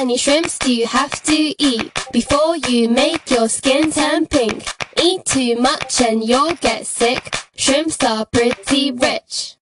many shrimps do you have to eat before you make your skin turn pink? Eat too much and you'll get sick. Shrimps are pretty rich.